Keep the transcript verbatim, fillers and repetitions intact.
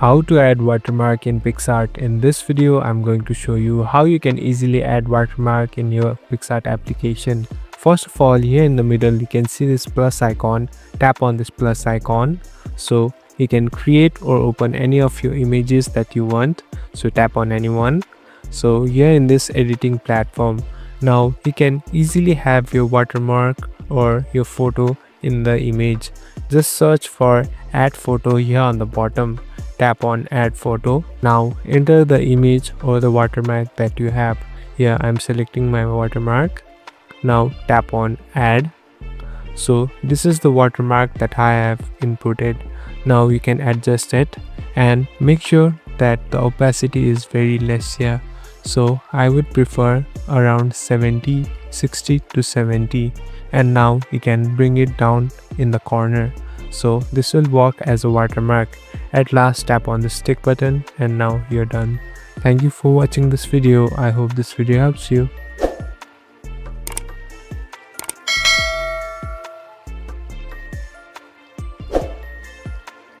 How to add watermark in Picsart. In this video, I'm going to show you how you can easily add watermark in your Picsart application. First of all, here in the middle, you can see this plus icon. Tap on this plus icon. So you can create or open any of your images that you want. So tap on anyone. So here in this editing platform, now you can easily have your watermark or your photo in the image. Just search for add photo here on the bottom. Tap on add photo. Now enter the image or the watermark that you have. Here I'm selecting my watermark. Now tap on add. So this is the watermark that I have inputted. Now you can adjust it and make sure that the opacity is very less here. So I would prefer around seventy, sixty to seventy. And now you can bring it down in the corner. So this will work as a watermark. At last, tap on the stick button and now you're done. Thank you for watching this video. I hope this video helps you.